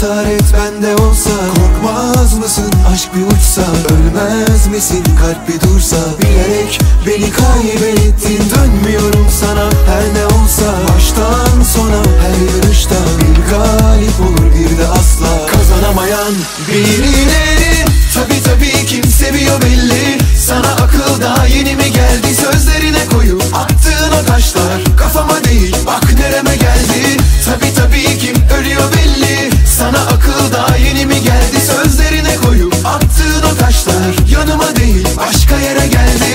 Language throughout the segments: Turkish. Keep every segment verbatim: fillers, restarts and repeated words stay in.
cesaret bende olsa, korkmaz mısın aşk bir uçsa? Ölmez misin kalp bir dursa? Bilerek beni kaybettin, dönmüyorum sana her ne olsa. Baştan sona her yarışta bir galip olur bir de asla kazanamayan birileri. Tabi tabi kim seviyor belli, sana akıl daha yeni mi geldi? Sözlerine koyup attığın o taşlar kafama değil bak nereme geldi. Tabi tabi kim ölüyor belli, sana akıl daha yeni mi geldi? Sözlerine koyup attığın o taşlar yanıma değil başka yere geldi.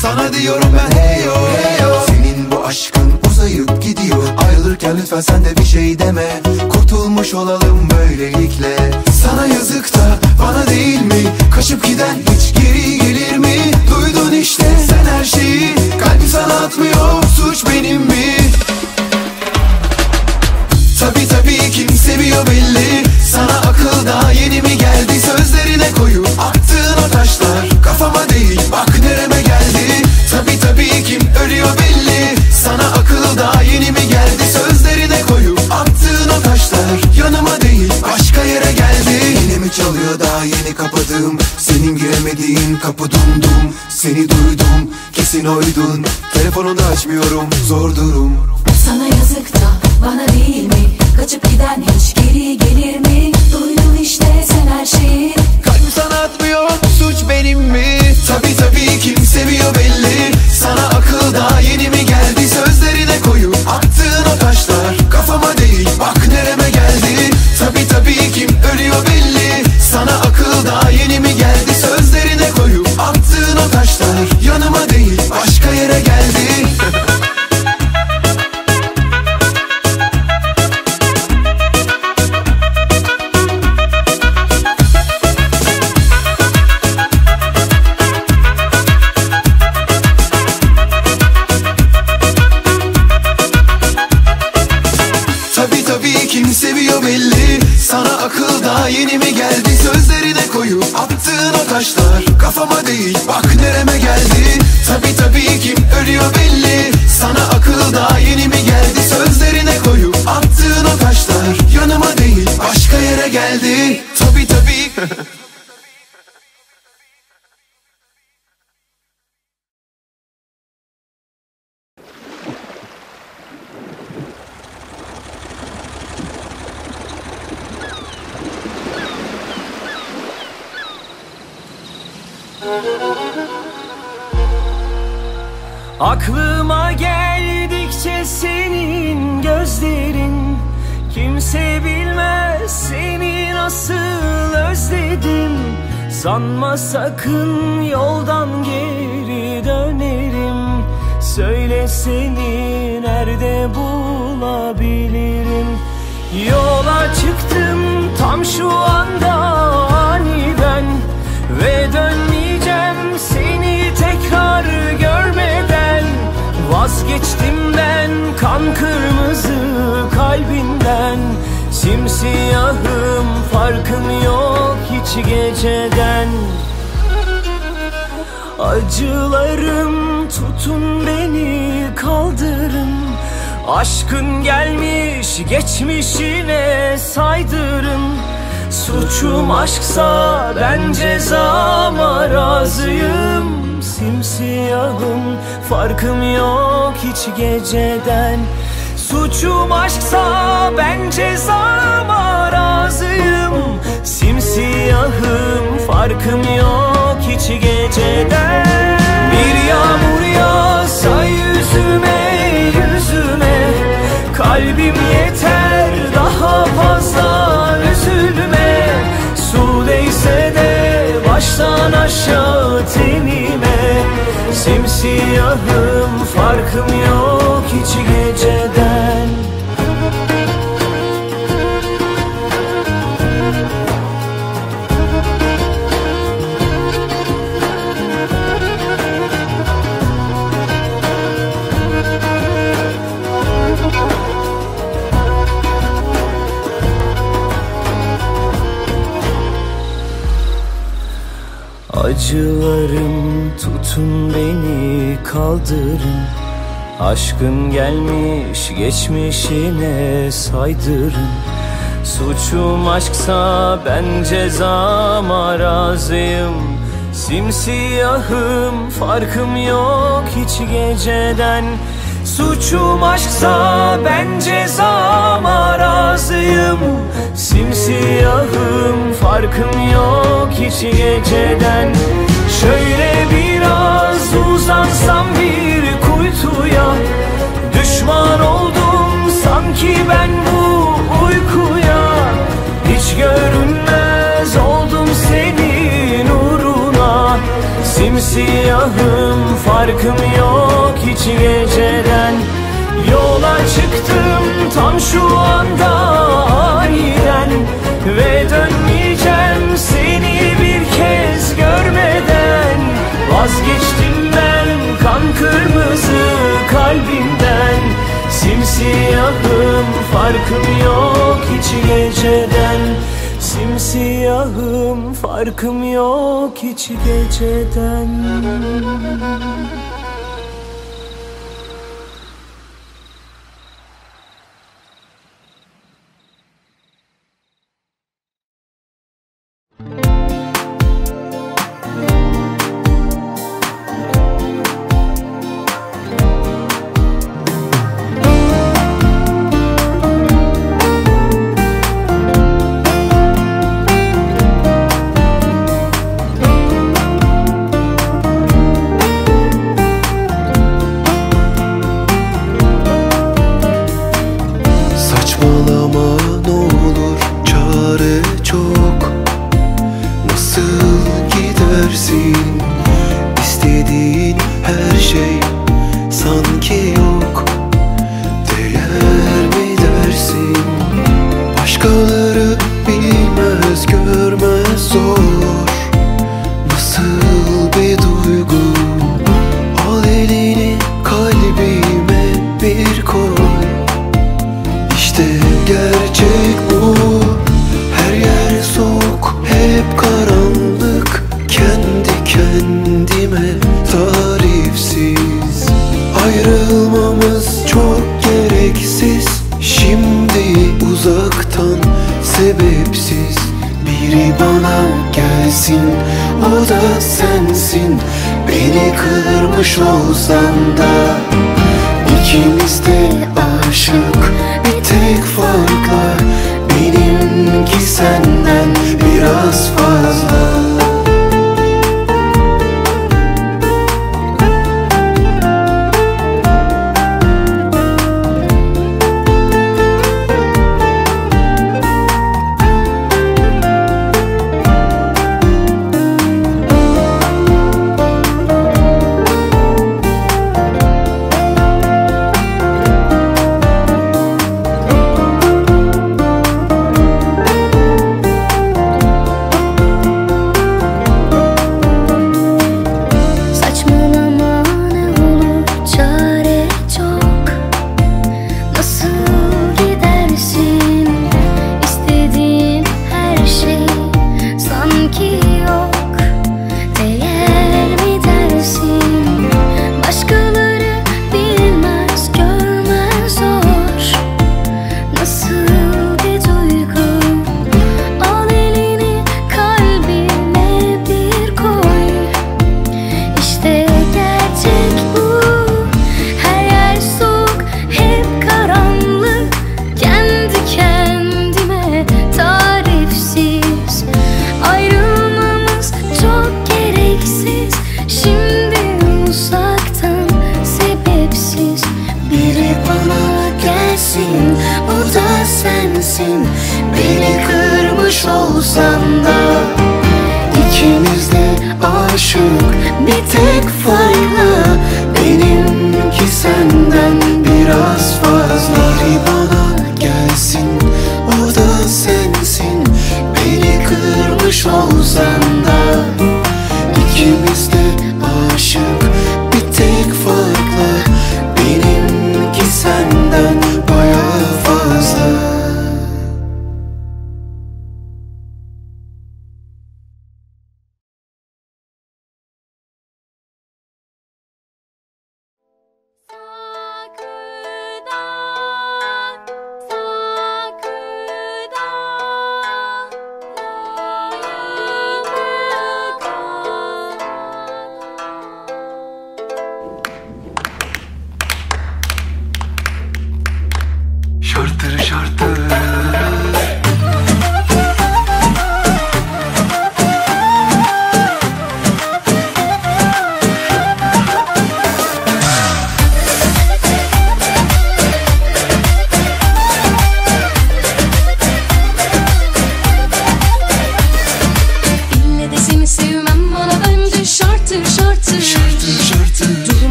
Sana diyorum ben hey yo, hey yo. Senin bu aşkın uzayıp gidiyor, ayrılırken lütfen sen de bir şey deme, kurtulmuş olalım böylelikle. Sana yazık da bana değil mi? Kaçıp giden hiç geri gelir mi? Duydun işte sen her şeyi, kalbim sana atmıyor, suç benim mi? Tabi tabi kim seviyor belli, sana akıl daha yeni mi geldi? Sözlerine koyup attığın o taşlar kafama değil bak nereme geldi. Tabi tabi kim ölüyor belli, sana akıl daha yeni mi geldi? Sözlerine koyup attığın o taşlar yanıma değil başka yere geldi. Yine mi çalıyor daha yeni kapadığım, senin giremediğin kapı dumdum? Seni duydum kesin oydun, telefonunu da açmıyorum, zor durum. Sana yazık da bana değil mi? Kaçıp giden hiç geri gelir mi? Duydun işte sen her şeyi, kalbim sana atmıyor, suç benim mi? Tabi tabi kim seviyor belli, sana akıl daha yeni mi geldi? Sözlerine koyup attığın o taşlar kafama değil bak nereme geldi. Tabi tabi kim ölüyor belli, sana akıl daha yeni mi geldi? Sözlerine koyup attığın o taşlar yanıma değil başka yere geldi. Kim seviyor belli, sana akıl daha yeni mi geldi? Sözlerine koyup attığın o taşlar kafama değil bak nereme geldi. Tabi tabi kim ölüyor belli, sana akıl daha yeni mi geldi? Sözlerine koyup attığın o taşlar yanıma değil başka yere geldi. Tabi tabi. Aklıma geldikçe senin gözlerin, kimse bilmez seni nasıl özledim. Sanma sakın yoldan geri dönerim, söyle seni nerede bulabilirim? Yola çıktım tam şu anda aniden ve dönmeyeceğim seni tekrar görmeden. Vazgeçtim ben kan kırmızı kalbinden, simsiyahım farkın yok hiç geceden. Acılarım tutun beni kaldırın, aşkın gelmiş geçmişine saydırın. Suçum aşksa ben cezama razıyım, simsiyahım farkım yok hiç geceden. Suçum aşksa ben cezama razıyım, simsiyahım farkım yok hiç geceden. Bir yağmur yağsa yüzüme yüzüme, kalbim yeter daha fazla üzülme. Su değse de baştan aşağı tenime, simsiyahım farkım yok hiç geceden. Acılarım tutun beni kaldırın, aşkın gelmiş geçmişine saydırın. Suçum aşksa ben cezama razıyım. Simsiyahım, farkım yok hiç geceden. Suçum aşksa ben cezama razıyım. Simsiyahım, farkım yok hiç geceden. Şöyle biraz uzansam bir kuytuya, düşman oldum sanki ben bu uykuya. Hiç görünmez oldum senin uğruna. Simsiyahım, farkım yok hiç geceden. Yola çıktım tam şu anda aniden ve dönmeyeceğim seni bir kez görmeden. Vazgeçtim ben kan kırmızı kalbimden. Simsiyahım, farkım yok hiç geceden. Simsiyahım, farkım yok hiç geceden.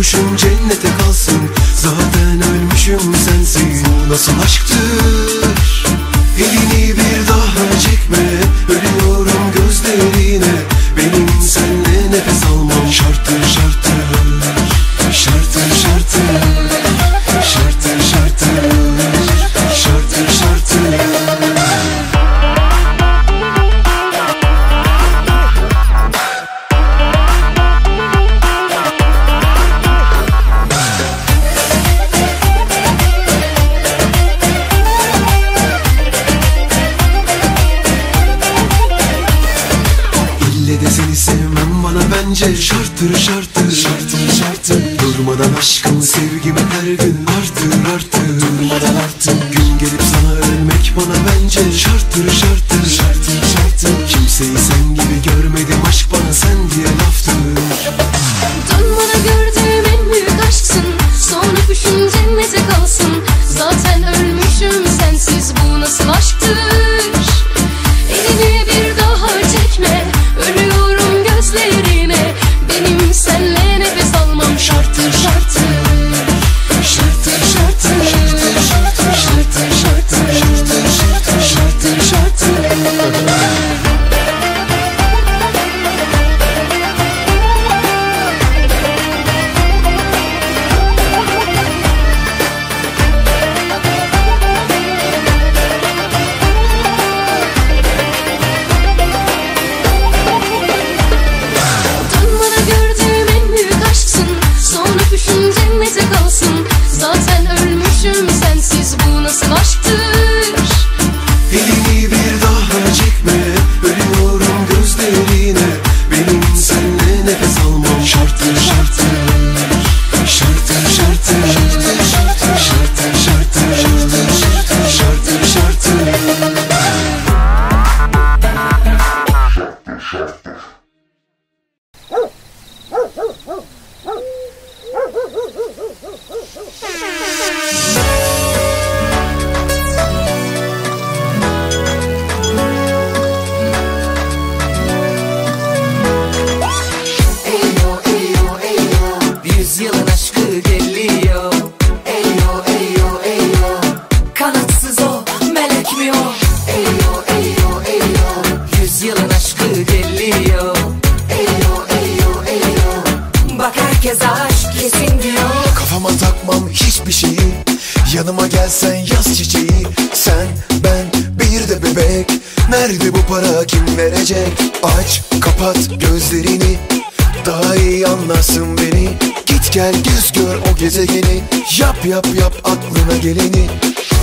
Kavuşmuşum cennete kalsın, zaten ölmüşüm sensin. Bu nasıl aşktır? Elini bir daha çekme, ölüyorum gözlerine. Benim seninle nefes almam şarttır, şarttır, şarttır, şarttır, şarttır, şarttır, şarttır, şarttır. Şarttır, şarttır, şarttır, şarttır. Durmadan aşkım, sevgimi her gün artır, artır. Durmadan artır. Gün gelip sana ölmek bana bence şarttır, şarttır, şarttır, şarttır. Kimseyi sen gibi görmedim, aşk bana sen diye laftır. Dön bana, gördüğüm en büyük aşksın. Son öpüşüm cennete kalsın. Zaten ölmüşüm sensiz, bu nasıl aşktır? Elini bir daha çekme, ölüyorum gözlerine. Benim senle nefes almam şarttır, şarttır, şarttır, şarttır, şarttır, şarttır, şarttır, şarttır, şarttır, şarttır, şarttır. Yap yap aklına geleni.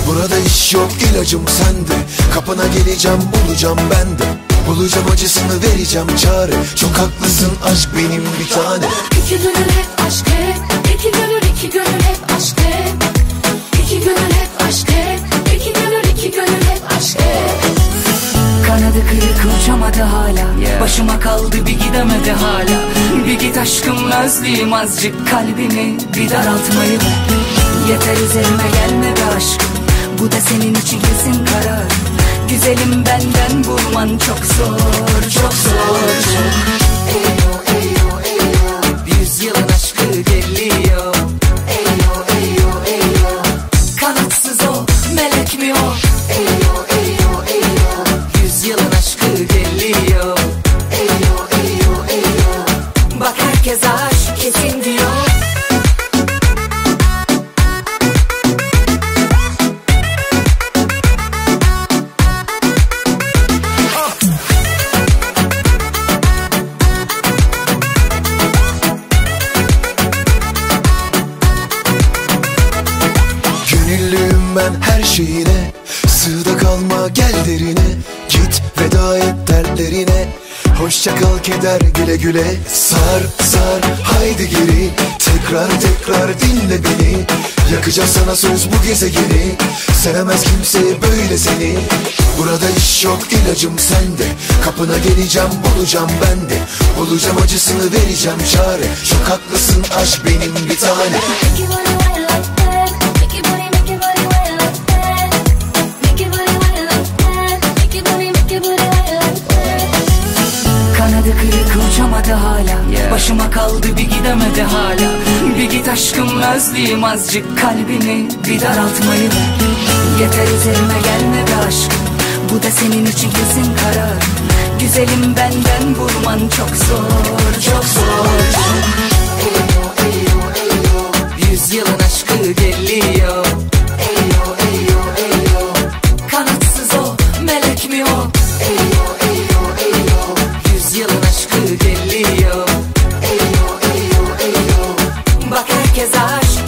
Burada iş yok, ilacım sende. Kapına geleceğim, bulacağım ben de. Bulacağım acısını, vereceğim çare. Çok haklısın aşk benim bir tane. İki gönül hep aşk hep. İki gönül, iki gönül hep aşk hep. İki gönül hep aşk hep. İki gönül, iki gönül hep aşk hep. Kanadı kırık uçamadı hala, yeah. Başıma kaldı bir gidemedi hala. Bir git aşkım, özleyim azıcık kalbimi, bir daraltmayı ver. Yeter üzerime gelme be aşkım, bu da senin için kesin karar. Güzelim benden bulman çok zor, çok zor. Eyo eyo eyo, yüzyılın aşkı geliyor. Eyo eyo eyo, kanatsız o, melek mi o? Eyo eyo eyo, yüzyılın aşkı geliyor. Eyo eyo eyo, bak herkes aşk kesin diyor. Şeyine, sığda kalma gel derine. Git veda et dertlerine. Hoşça kal keder güle güle. Sar sar haydi geri. Tekrar tekrar dinle beni. Yakacağız sana söz bu gezegeni. Sevemez kimse böyle seni. Burada iş yok, ilacım sende. Kapına geleceğim, bulacağım ben de. Bulacağım acısını, vereceğim çare. Çok haklısın aşk benim bir tane. Kırık uçamadı hala, yeah. Başıma kaldı bir gidemedi hala. Bir aşkım, özleyim azıcık kalbimi bir daraltmayı ver. Yeter üzerime gelme be aşkım, bu da senin için kesin karar. Güzelim benden vurman çok zor, çok zor. Eyo eyo eyo, yüzyılın aşkı geliyor. Eyo eyo eyo, kanatsız o, melek mi o? Eyo eyo eyo, yüzyılın aşkı geliyor. Eyo eyo eyo, bak herkes aşk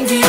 diyor.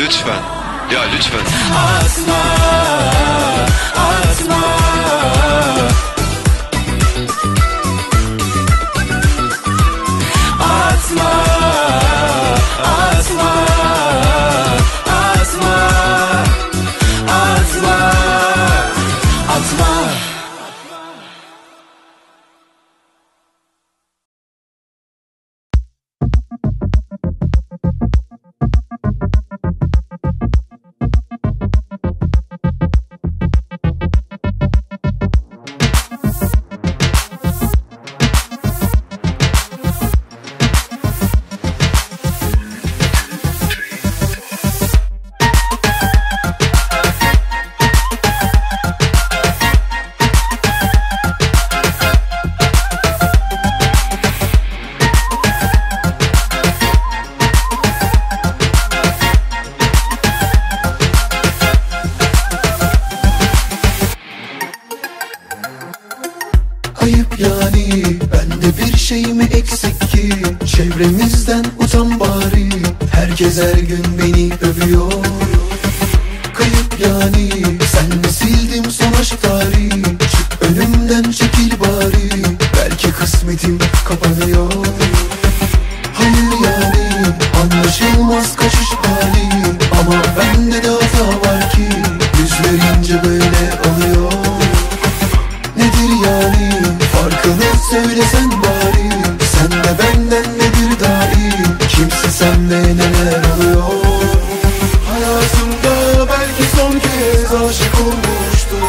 Lütfen, ya lütfen. Atma, atma. Atma, atma. Atma, atma. Atma. Herkes her gün beni övüyor. Kayıp yani, sen mi sildim son aşk tarihi? Çık önümden çekil bari, belki kısmetim kapanıyor. Hayır yani, anlaşılmaz kaçış hali, ama bende de hata var ki yüzlerince böyle oluyor. Nedir yani, farkını söylesen bari, sen de benden nedir dahi? Kimse senle neler oluyor? Hayatımda belki son kez aşık olmuştum.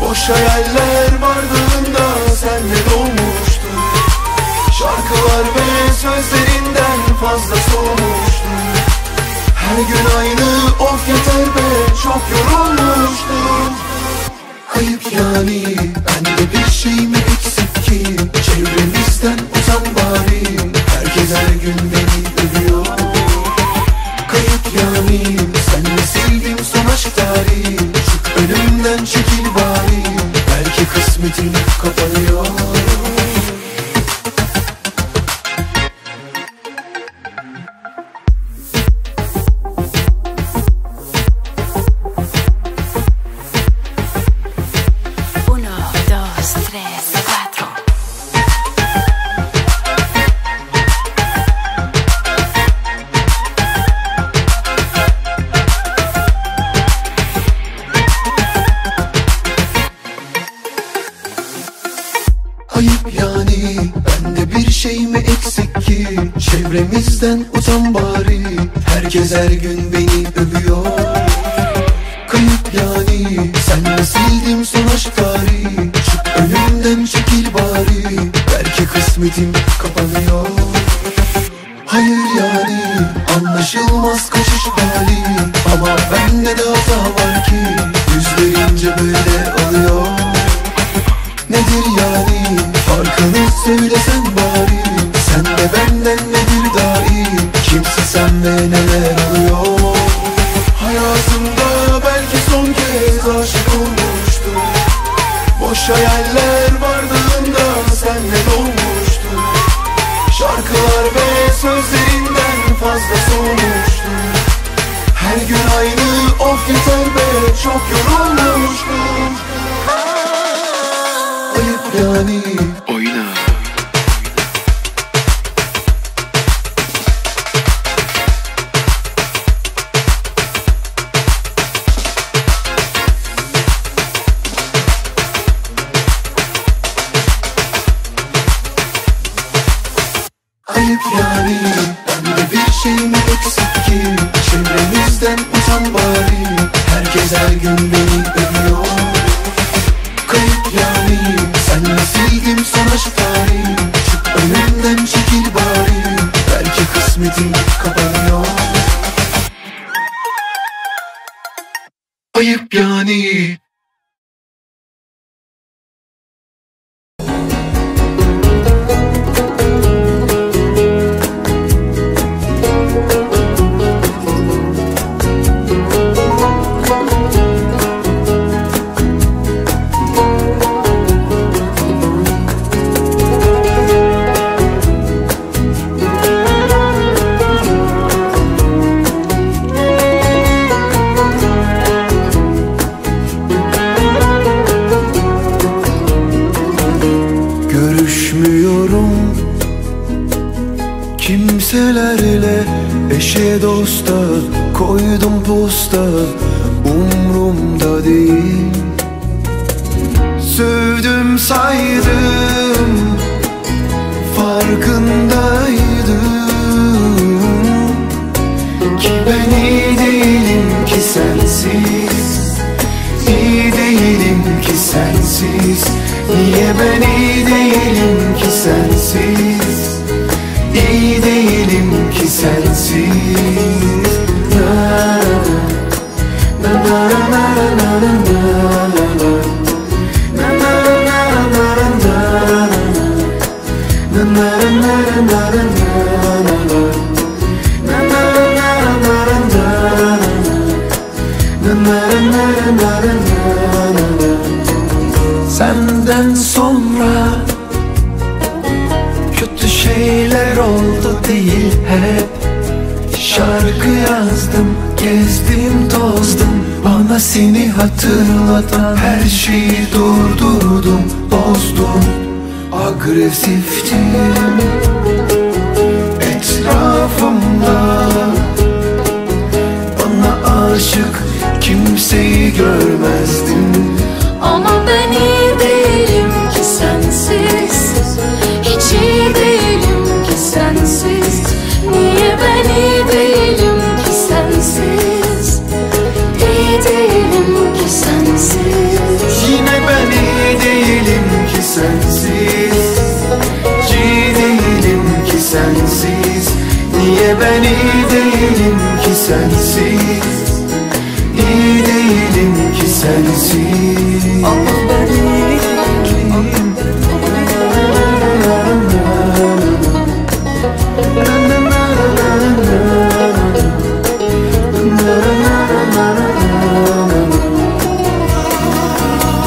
Boş hayaller bardağında senle dolmuştum. Şarkılar ve sözlerinden fazla soğumuştum. Her gün aynı of yeter be, çok yorulmuştum. Ayıp yani, bende bir şey mi eksik ki? Çevremizden uzan bari, herkes her gün beni övüyor. Kayıp yani, senle sildim son aşk tarihi. Çık önümden çekil bari, belki kısmetim kapanıyor. Ayıp yani, bende bir şey mi eksik ki? Çevremizden utan bari, herkes her gün beni övüyor. Kayıp yani, senle sildim son aşk tarihi. Çık önümden çekil bari, belki kısmetim kapanıyor. Hayır yani, anlaşılmaz kaçış hali, ama bende de hata var ki yüzlerince böyle oluyor. Nedir yani, farkını söylesen bari, sen de benden nedir dahi? Kimsin sen ve neler oluyor? Hayatımda belki son kez aşık olmuştum. Boş hayaller bardağında senle dolmuştum. Şarkılar ve sözlerinden fazla soğumuştum. Her gün aynı of yeter be, çok yorulmuştum. Yani oyna. Ayıp yani, bende bir şey mi eksik ki? Çevremizden utan bari, herkes her gün beni övüyor. Kayıp yani, senle sildim son aşk tarihi. Çık önümden çekil bari, belki kısmetim kapanıyor. Ayıp yani. Kimselerle eşe dosta koydum posta, umrumda değil. Sövdüm saydım, farkındaydım ki ben iyi değilim ki sensiz, iyi değilim ki sensiz. Niye ben iyi değilim ki sensiz? İyi değilim ki sensiz. Na na na na na na senden sonra kötü şeyler oldu değil hep. şarkı yazdım, gezdim tozdum, bana seni hatırlatan her şeyi durdurdum, bozdum. Agresiftim etrafımda, bana aşık kimseyi görmezdim. Ama ben iyi değilim ki sensiz, hiç iyi değilim ki sensiz. Niye ben iyi değilim ki sensiz, iyi değilim ki sensiz. Yine ben iyi değilim ki sensiz, iyi değilim ki sensiz. Niye ben iyi değilim ki sensiz, iyi değilim ki sensiz. Ama ben iyiyim ki.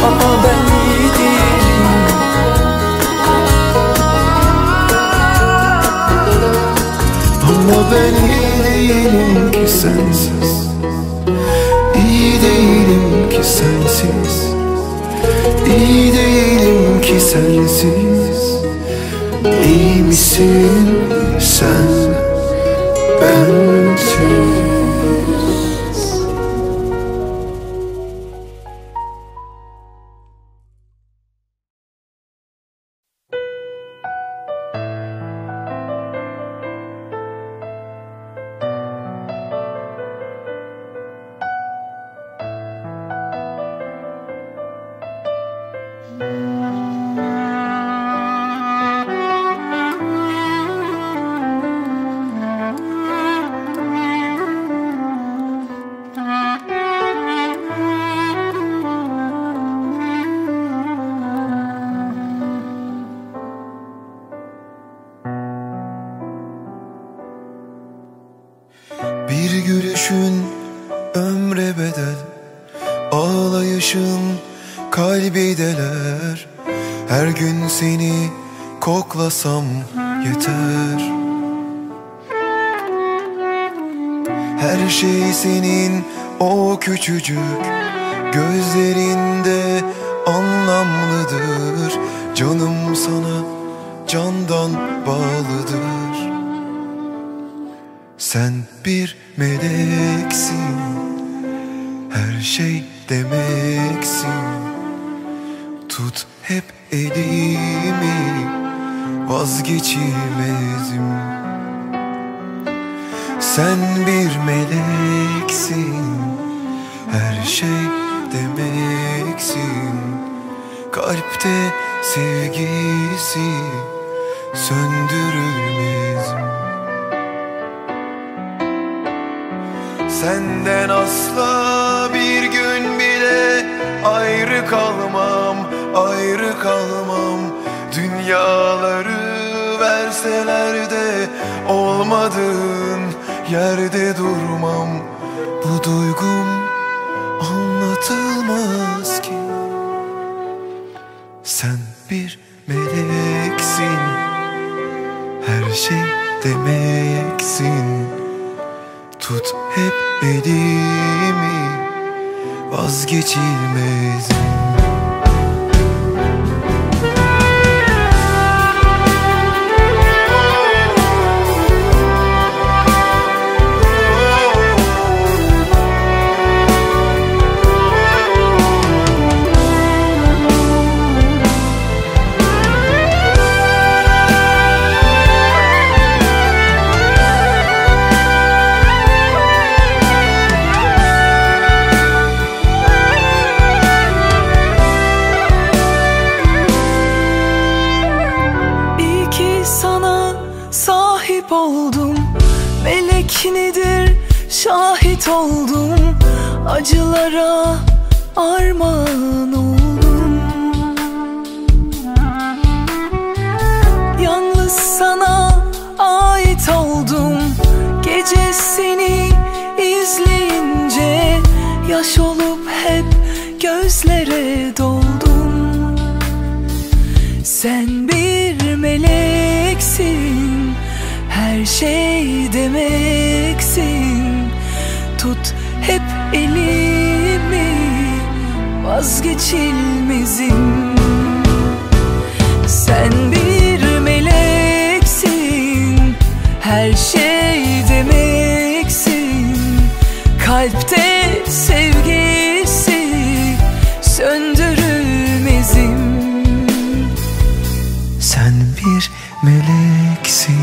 Ama ben iyi değilim ki sensiz, iyi değilim ki sensiz, iyi değilim ki sensiz. İyi misin sen bensiz? Küçücük gözlerinde anlamlıdır. Canım sana candan bağlıdır. Sen bir meleksin, her şey demeksin. Tut hep elimi, vazgeçilmezim. Sen bir meleksin, her şey demeksin. Kalpte sevgisi söndürülmez. Senden asla bir gün bile ayrı kalmam, ayrı kalmam. Dünyaları verseler de olmadığın yerde durmam. Bu duygum anlatılmaz ki. Sen bir meleksin, her şey demeksin. Tut hep elimi, vazgeçilmezim. Nedir şahit oldum, acılara armağan oldum. Yalnız sana ait oldum. Gece seni izleyince yaş olup hep gözlere doldum. Sen bir meleksin, her şey demeksin. Tut hep elimi, vazgeçilmezim. Sen bir meleksin, her şey demeksin. Kalpte sevgisi söndürülmezim. Sen bir meleksin,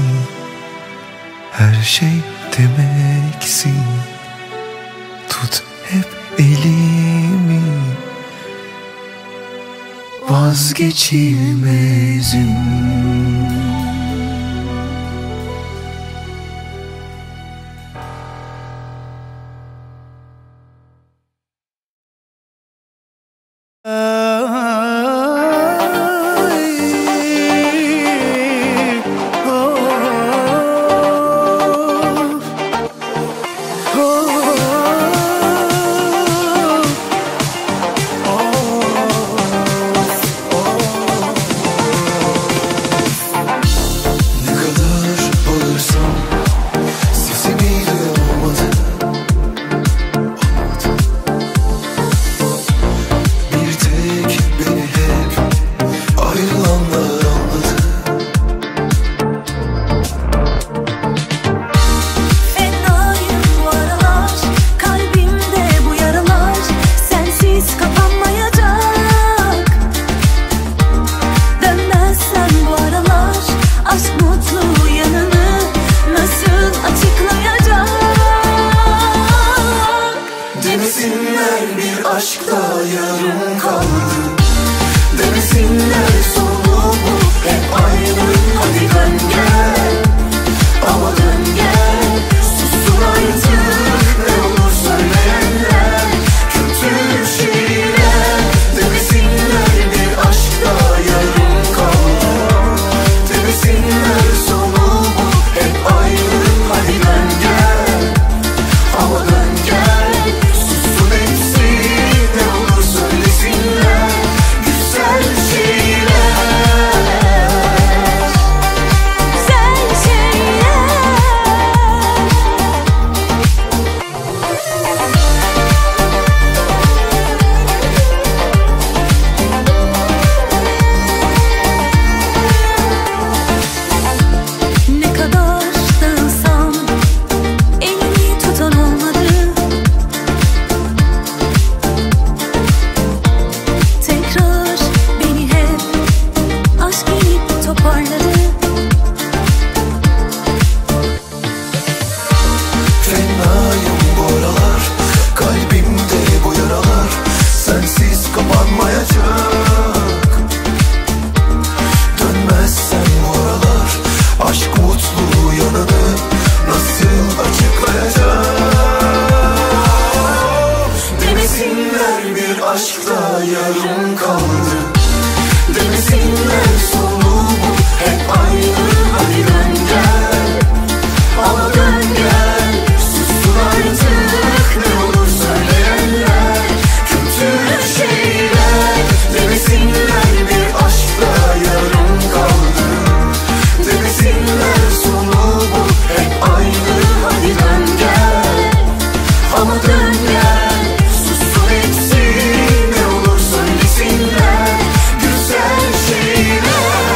her şey demeksin. Tut hep elimi, vazgeçilmezim. Güzel şeyler.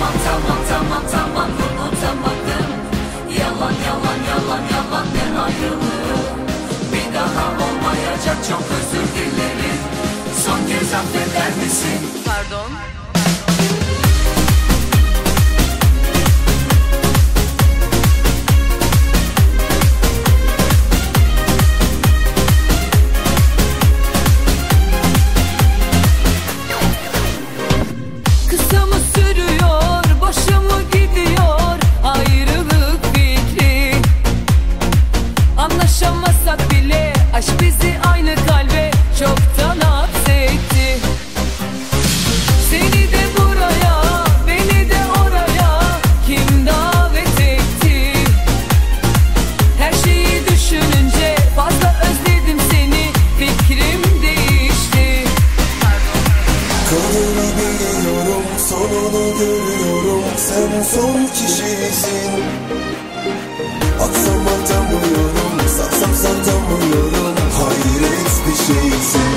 Tamam tamam tamam tamam unutamadım. Yalan yalan yalan yalan ben ayrılık. Bir daha olmayacak, çok özür dilerim. Son kez affeder misin? Pardon. Anlaşamasak bile aşk bizi aynı kalbe çoktan hapsetti. Seni de buraya, beni de oraya kim davet etti? Her şeyi düşününce fazla özledim seni, fikrim değişti. Kalını biliyorum, sonunu görüyorum, sen son kişisin. Aksam atamıyorum, satsam satamıyorum, hayret bir şeysin.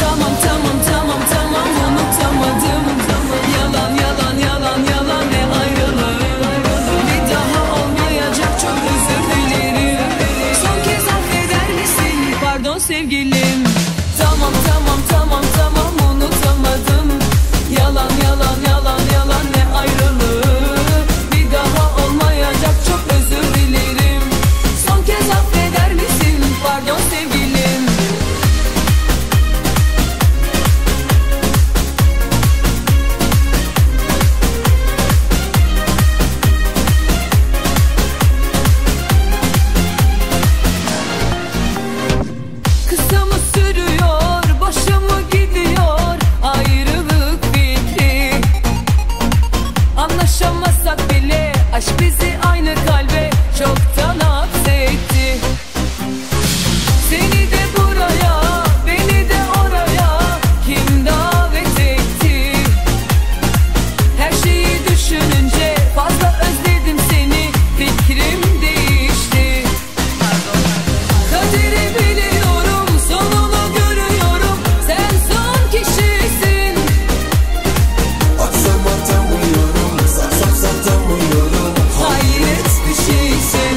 Tamam tamam tamam tamam unutamadım. Yalan yalan yalan yalan ne ayrılık. Bir daha olmayacak, çok özür dilerim. Son kez affeder misin? Pardon sevgilim. Tamam tamam tamam tamam unutamadım. Yalan yalan yalan yalan ne ayrılık. Anlaşamasak bile aşk bizi aynı kalbe çoktan hapsetti. Seni de buraya, beni de oraya kim davet etti? Her şeyi düşününce fazla özledim seni, fikrim değişti. Kaderi biliyorum, sonunu görüyorum, sen son kişisin. Aksam atamıyorum, satamıyorum, hayret bir şeysin.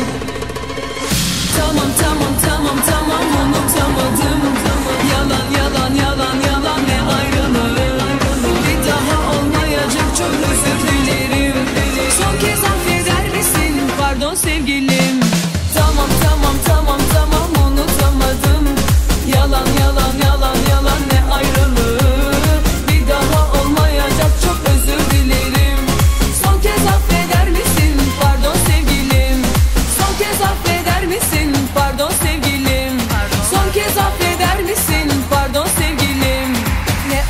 Tamam tamam tamam tamam unutamadım. Yalan yalan yalan yalan ne ayrılık. Bir daha olmayacak, çok özür dilerim. Son kez affeder misin? Pardon sevgilim. Tamam tamam tamam tamam unutamadım. Yalan yalan yalan yalan ne ayrılık. Bir daha olmayacak, çok özür dilerim.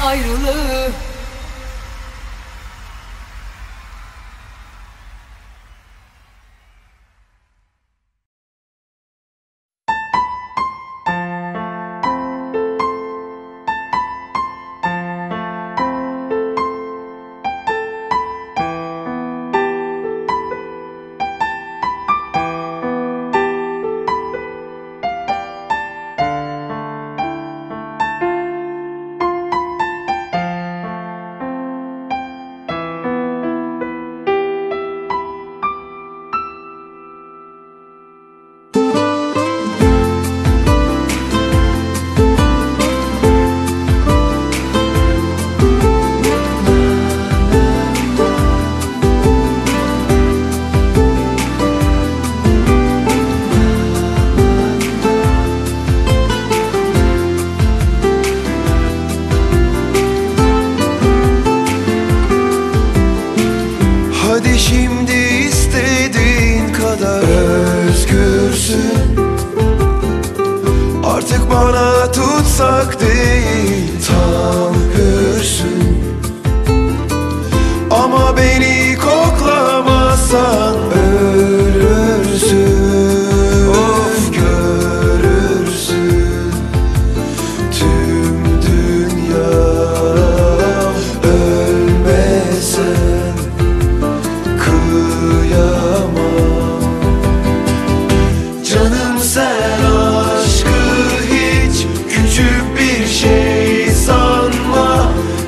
Ayrılık.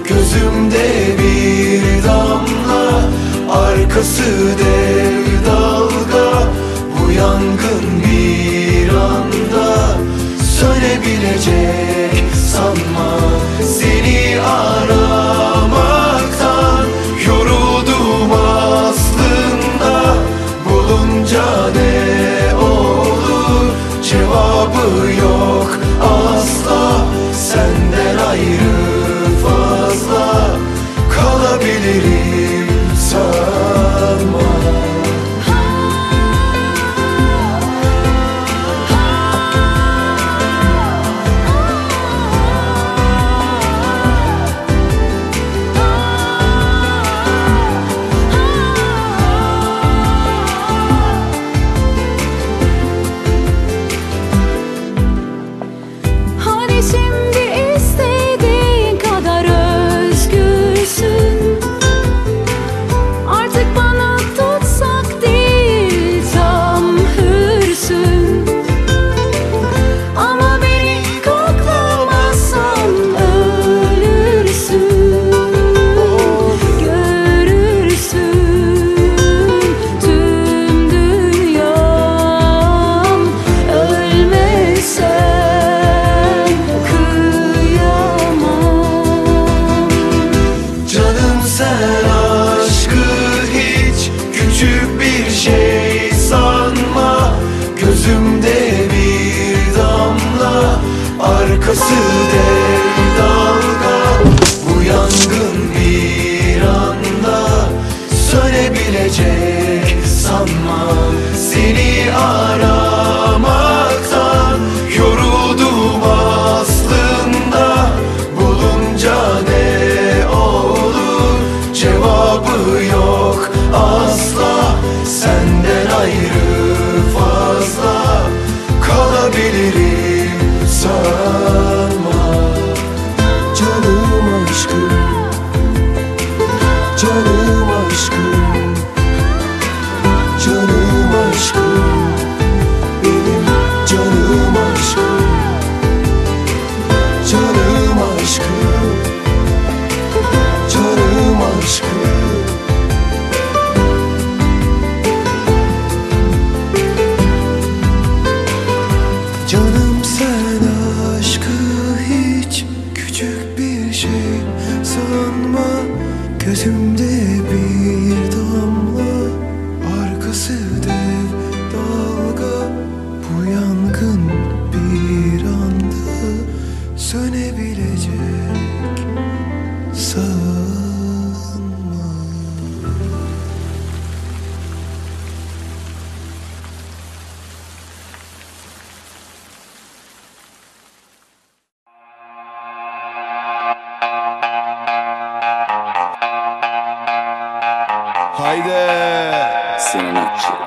Gözümde bir damla silecek sanma. Seni aramaktan yoruldum aslında. Bulunca ne olur, cevabı yok asla. Senden ayrı fazla kalabilirim sanma. Arkası dev dalga, bu yangın bir anda sönebilecek sanma. Seni aramaktan yoruldum aslında. Bulunca ne olur, cevabı yok asla. Senden ayrı fazla kalabilirim sanma. Canım aşkım, canım aşkım, canım aşkım, benim canım aşkım, canım aşkım, canım aşkım. Canım sen aşkı hiç küçük bir şey sanma. Gözümde bir damla, arkası dev dalga. Bu yangın bir anda sönebilecek sanma. Haydi senin için.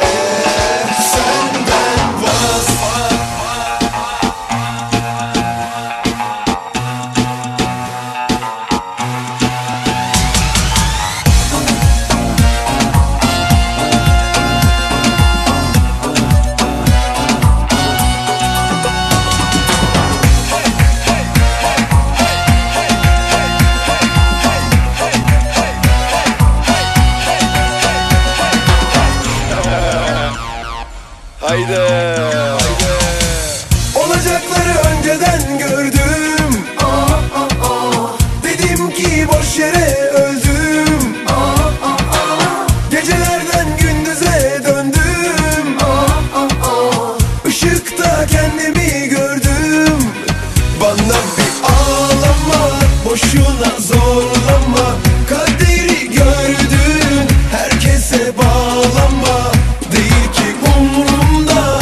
Eğer senden vaz Haydi. Olacakları önceden gördüm. Aa, aa, aa. Dedim ki boş yere öldüm. Aa, aa, aa. Gecelerden gündüze döndüm. Aa, aa, aa. Işıkta kendimi gördüm. Bana bir ağlama, boşuna zorlama. Kaderi gördün, herkese bağlama. Değil ki umurumda.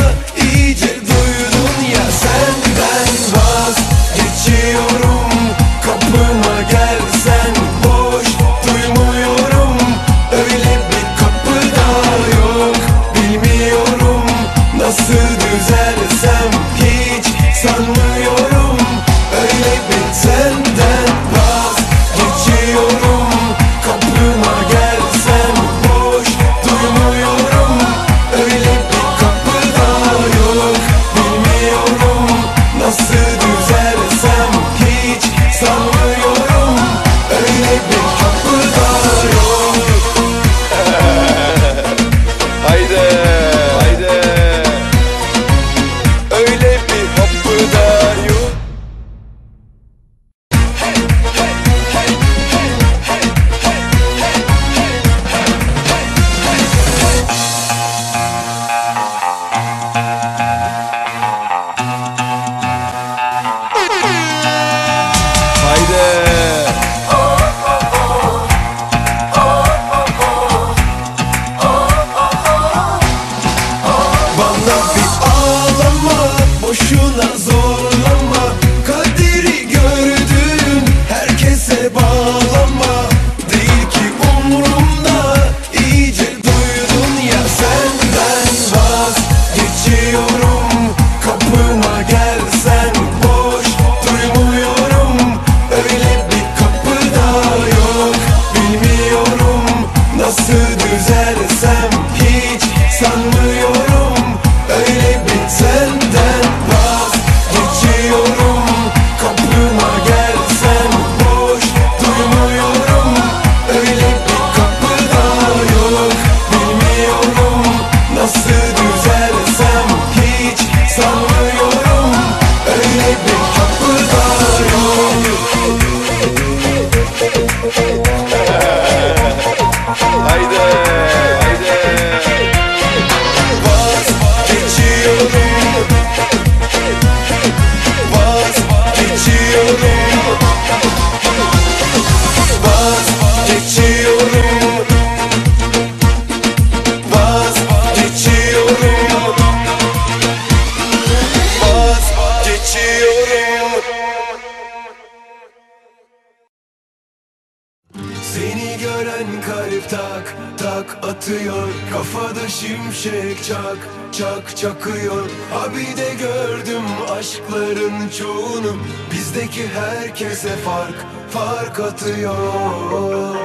atıyor, kafada şimşek çak çak çakıyor. Habide gördüm aşkların çoğunu, bizdeki herkese fark fark atıyor.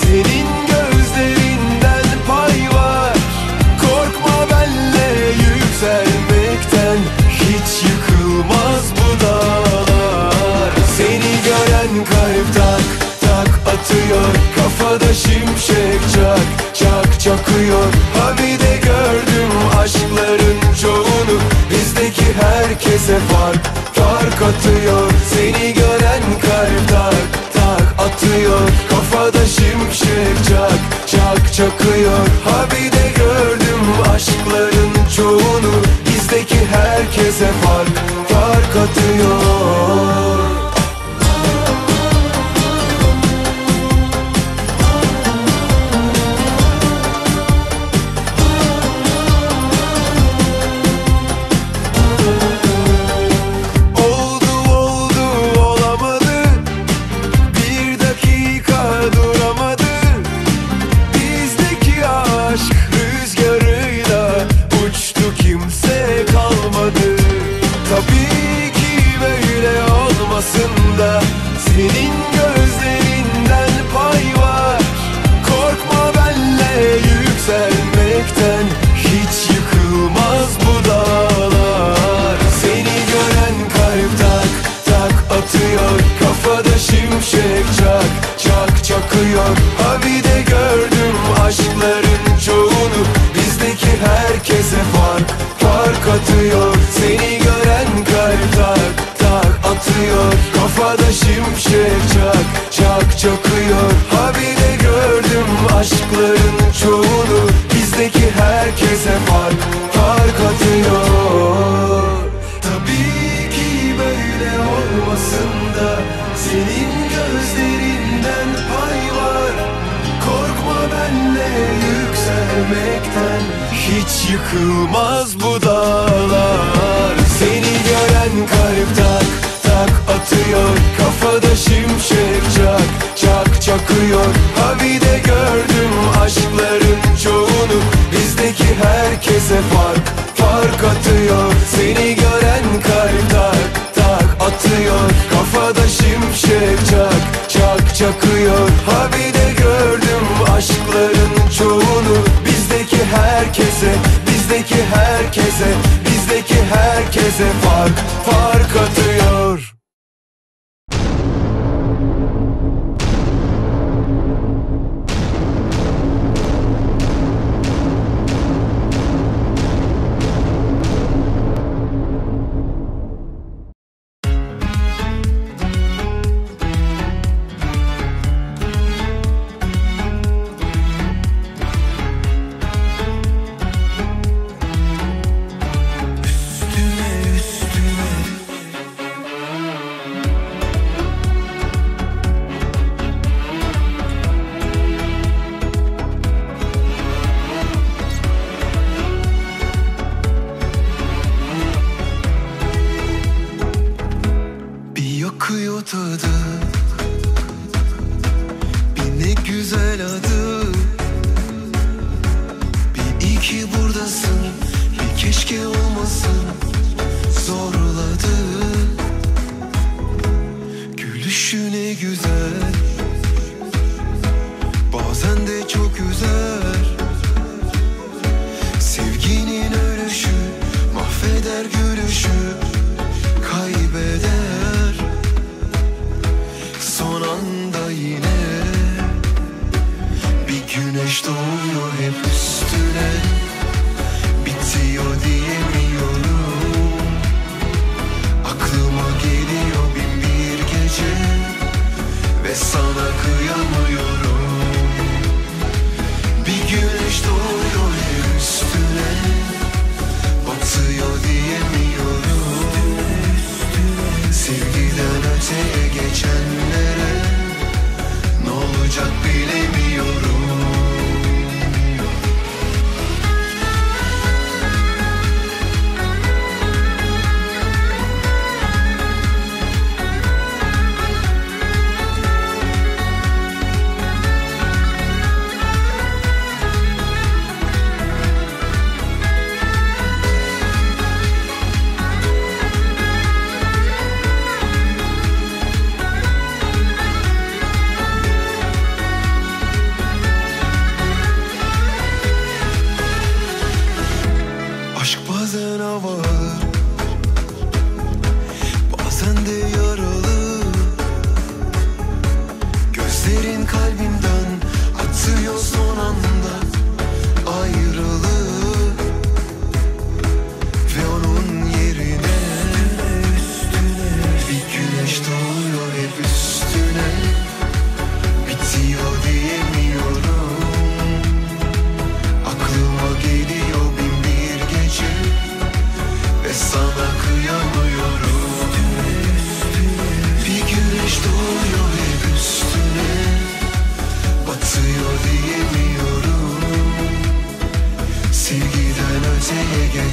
Senin gözlerinden pay var. Korkma benle yükselmekten, hiç yıkılmaz bu dağlar. Seni gören kalp tak tak atıyor, kafada şimşek çak çak çakıyor. Ha bir de gördüm aşkların çoğunu, bizdeki herkese fark fark atıyor. Seni gören kalp tak atıyor, kafada şimşek çak çak çakıyor. Ha bir de gördüm aşkların çoğunu, bizdeki herkese fark fark atıyor. Senin gözlerinden pay var. Korkma benle yükselmekten, hiç yıkılmaz bu dağlar. Seni gören kalp tak tak atıyor, kafada şimşek çak çak çakıyor. Ha bir de gördüm aşkların çoğunu, bizdeki herkese fark fark atıyor. Seni gören kalp tak atıyor, kafada şimşek çak çak çakıyor. Ha bir de gördüm aşkların çoğunu, bizdeki herkese fark fark atıyor. Tabii ki böyle olmasın da, senin gözlerinden pay var. Korkma benle yükselmekten, hiç yıkılmaz bu dağlar. Seni gören kalp tak atıyor, kafada şimşek çak çak çakıyor. Ha bir de gördüm aşkların çoğunu, bizdeki herkese fark fark atıyor. Seni gören kalp tak tak atıyor, kafada şimşek çak çak çakıyor. Ha bir de gördüm aşkların çoğunu, bizdeki herkese, bizdeki herkese, bizdeki herkese fark fark atıyor. Sana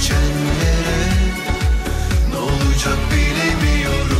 geçenlere ne olacak bilemiyorum.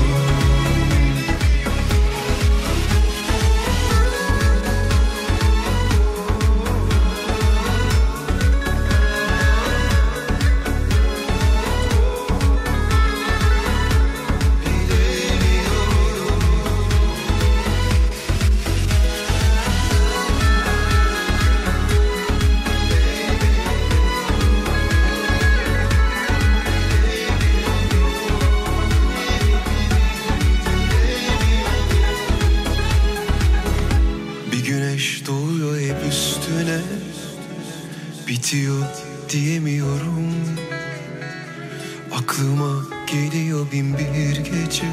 Bitiyor diyemiyorum. Aklıma geliyor bin bir gece.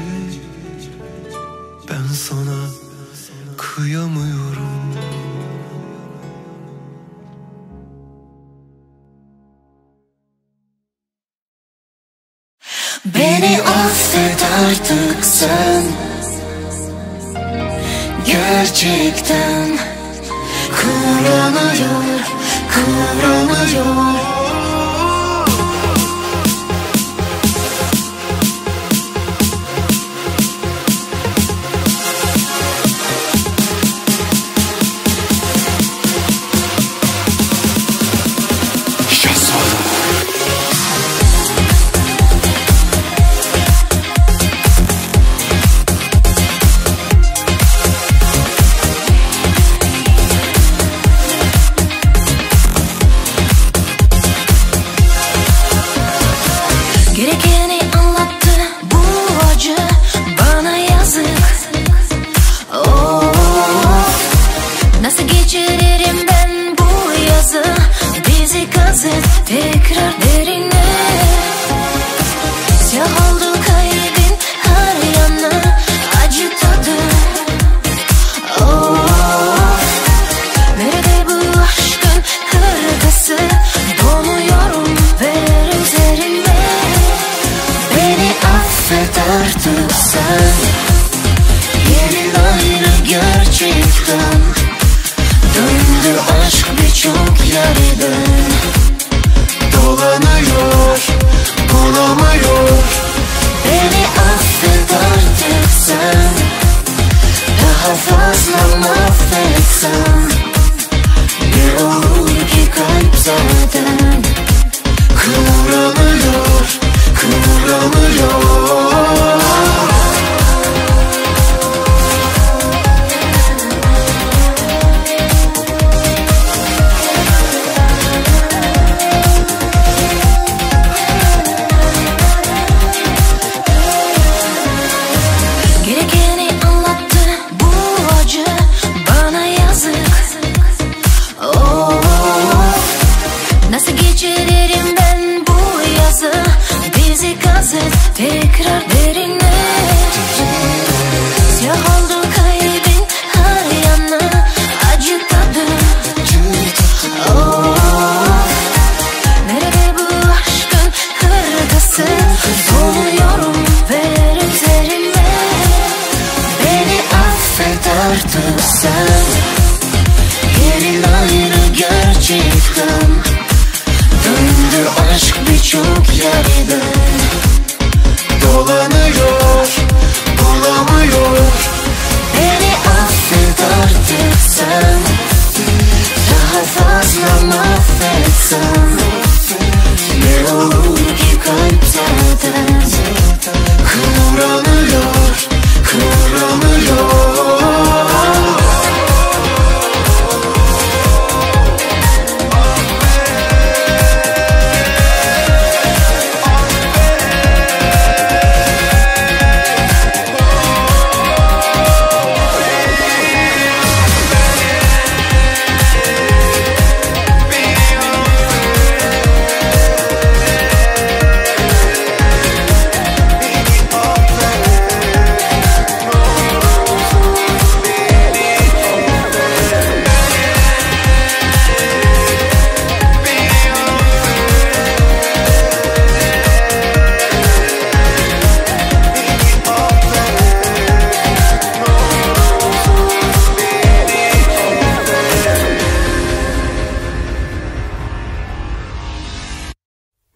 Ben sana kıyamıyorum. Beni affet artık sen, gerçekten kıvranıyor, kıvranıyor. Tekrar derine siyah oldu kalbin, her yanı acı tadı. Oh, nerede bu aşkın kırgısı? Donuyorum ver üzerime. Beni affet artık sen, yerin ayrı gerçekten. Döndü aşk birçok yerden, dolanıyor, bulamıyor. Beni affet artık sen, daha fazla mahvetsen. Ne olur ki kalp zaten kıvranıyor, kıvranıyor. Tekrar derine siyah oldu kalbin, her yanı acı tadı. Oh, nerede bu aşkın kırgısı? Donuyorum ver üzerime. Beni affet artık sen, yerin ayrı gerçekten. Döndü aşk birçok yerden, dolanıyor, bulamıyor. Beni affet artık sen, daha fazla mahvetsen. Ne olur ki kalp zaten kıvranıyor, kıvranıyor.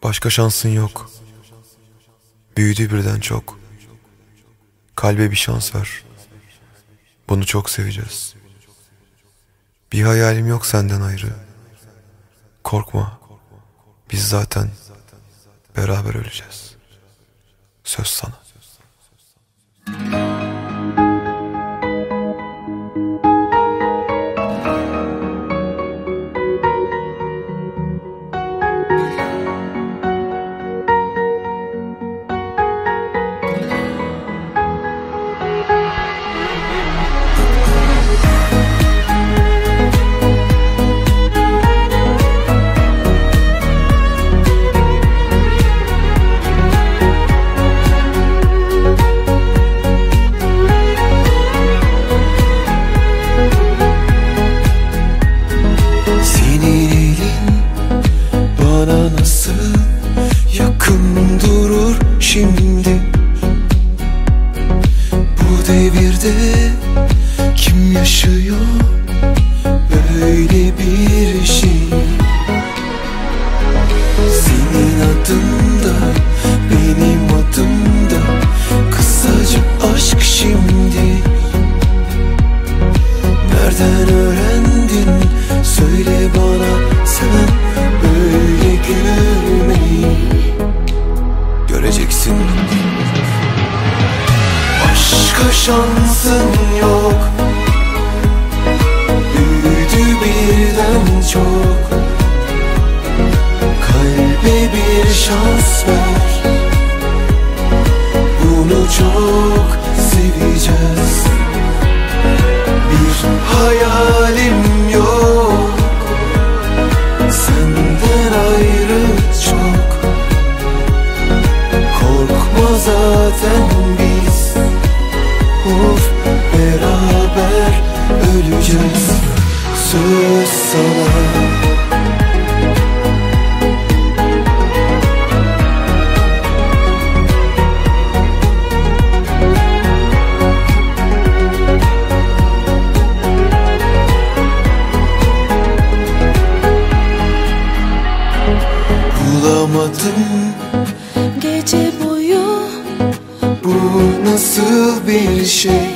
Başka şansın yok. Büyüdü birden çok. Kalbe bir şans ver. Bunu çok seveceğiz. Bir hayalim yok senden ayrı. Korkma. Biz zaten beraber öleceğiz. Söz sana. Şimdi bu devirde kim yaşıyor böyle bir şey? Senin adında, benim adımda kısaca aşk şimdi. Nereden öğrendin? Söyle bana sen böyle gülmeyi. Göreceksin. Başka şansın yok. Büyüdü birden çok. Kalbe bir şans ver. Bunu çok seveceğiz. Bir hayalim yok. Senden ayrı çok. Korkma zaten biz, of, beraber öleceğiz. Söz sana. Bulamadım gece boyu, bu nasıl bir şey?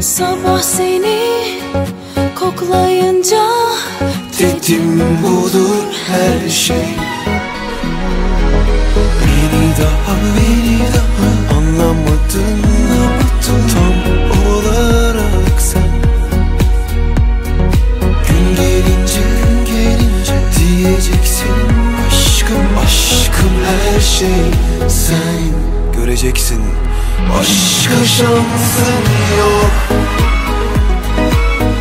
Sabah seni koklayınca dedim budur her şey. Beni daha, beni daha anlamadın, anlamadın tam olarak sen. Gün gelince, gün gelince diyeceksin. Aşkım her şey sen. Göreceksin. Başka şansın yok.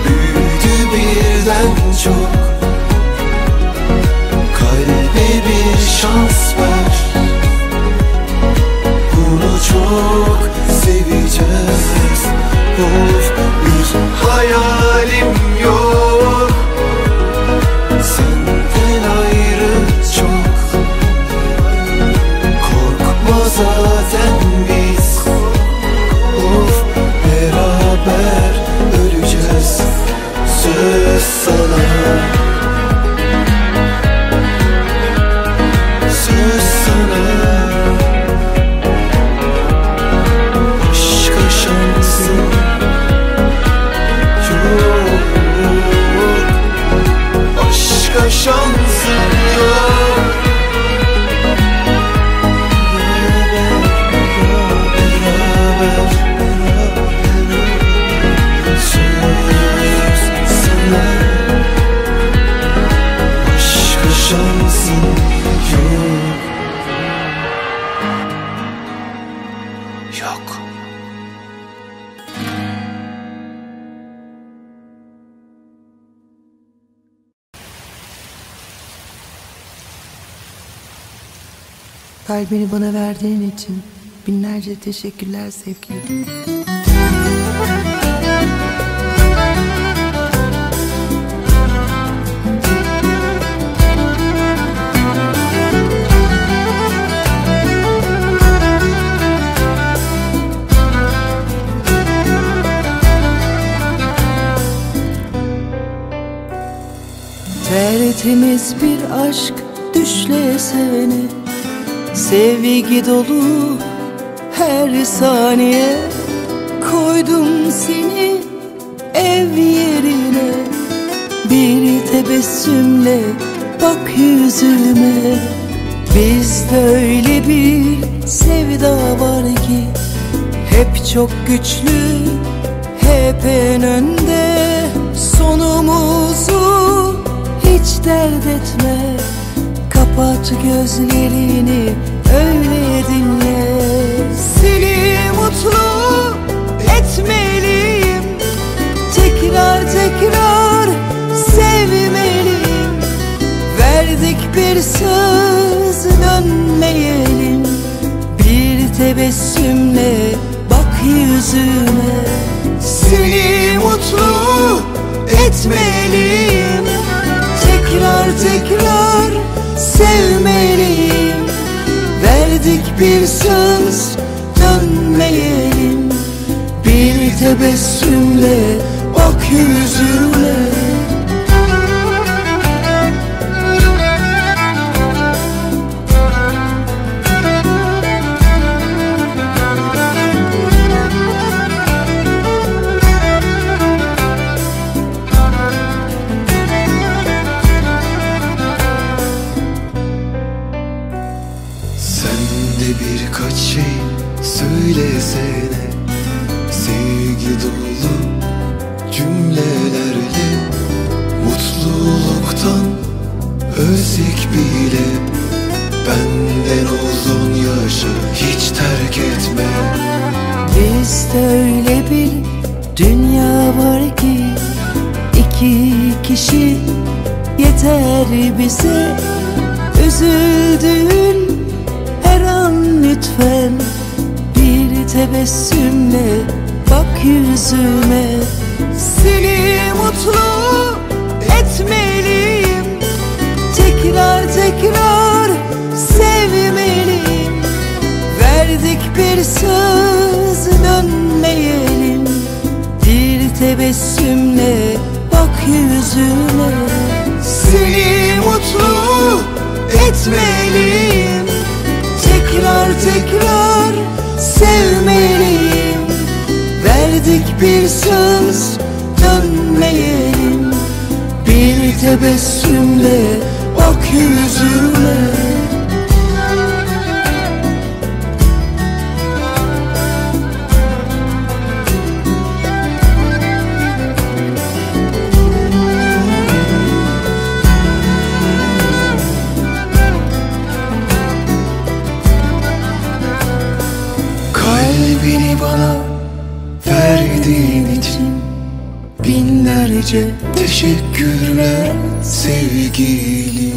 Büyüdü birden çok. Kalbe bir şans ver. Bunu çok seveceğiz. Of, bir hayalim yok. Senden ayrı çok. Zaten biz, of, beraber öleceğiz. Söz sana. Söz sana. Başka şansın yok. Başka şansın yok. Kalbini bana verdiğin için binlerce teşekkürler sevgilim. Tertemiz bir aşk düşle seveni, sevgi dolu her saniye. Koydum seni ev yerine, bir tebessümle bak yüzüme. Bizde öyle bir sevda var ki, hep çok güçlü, hep en önde. Sonumuzu hiç dert etme, kapat gözlerini öyle dinle. Seni mutlu etmeliyim, tekrar tekrar sevmeliyim. Verdik bir söz, dönmeyelim. Bir tebessümle bak yüzüme. Seni mutlu etmeliyim, tekrar tekrar sevmeliyim. Verdik bir söz, dönmeyelim. Bir tebessümle bak yüzüme. Birkaç şey söylesene, sevgi dolu cümlelerle. Mutluluktan ölsek bile, benden uzun yaşa hiç terk etme. Bizde öyle bir dünya var ki, iki kişi yeter bize. Üzüldüğün lütfen bir tebessümle bak yüzüme. Seni mutlu etmeliyim, tekrar tekrar sevmeliyim. Verdik bir söz, dönmeyelim. Bir tebessümle bak yüzüme. Seni mutlu etmeliyim, tekrar tekrar sevmeliyim. Verdik bir söz, dönmeyelim. Bir tebessümle bak yüzüme. Beni bana verdiğin için binlerce teşekkürler sevgilim.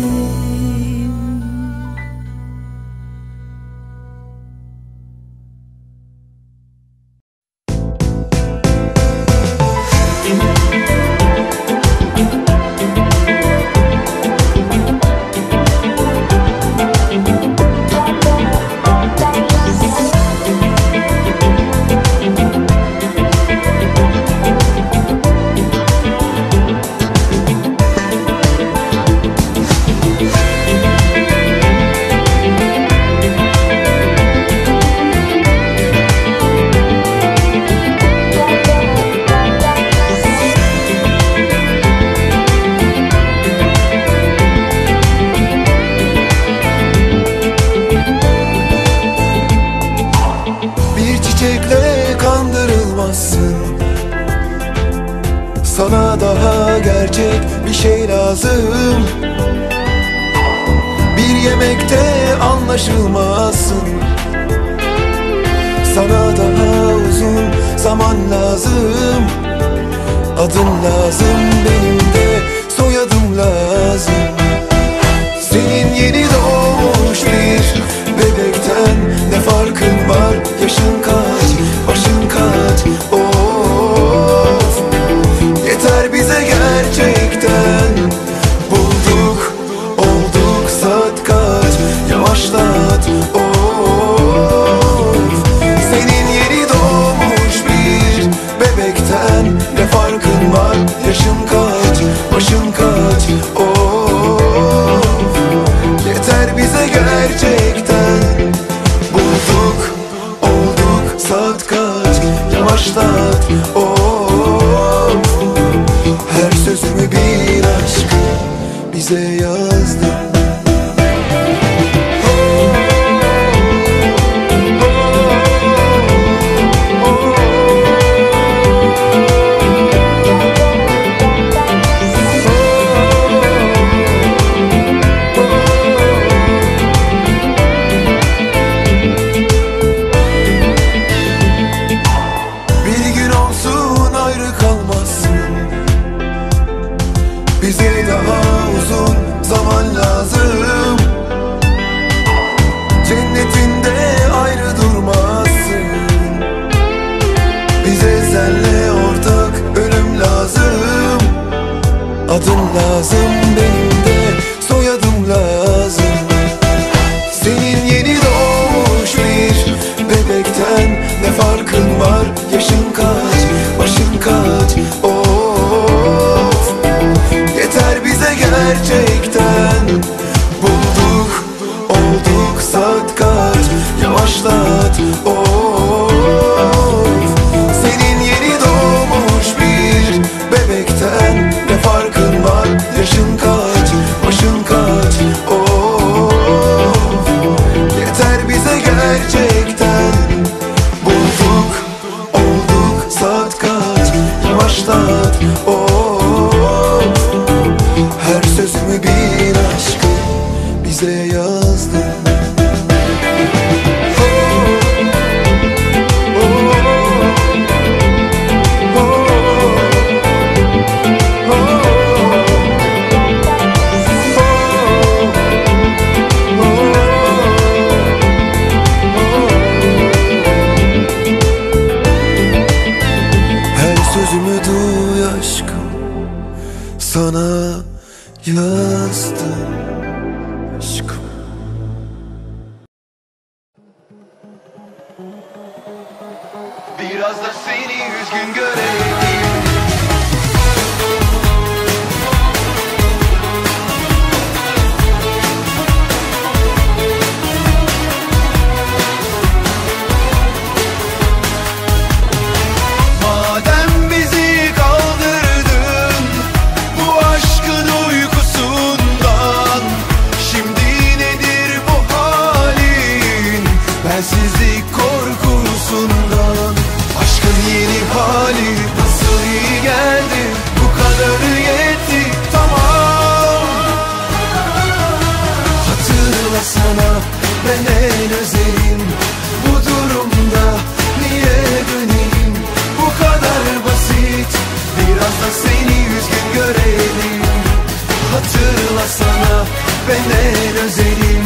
gerçekten. Bulduk, olduk, saat kaç, yavaşlat, oh. Her sözümü bir aşk bize yazdı. Adım lazım benim de, soyadım lazım. Senin yeni doğmuş bir bebekten ne farkın var? Yaşın kaç, başın kaç, of. Yeter bize gerçekten. Bulduk, olduk, saat kaç, yavaşlat, of. Senin yeni doğmuş bir bebekten ne farkın var? Yaşın kaç, başın kaç, oh. Yeter bize gerçekten. Bulduk, olduk, saat kaç, yavaşlat, oh. Her sözümü bir aşkı bize yazdı. Sözümü duy aşkım, sana yazdım aşkım. Biraz da seni üzgün göreyim. Hatırla sana ben en özelim.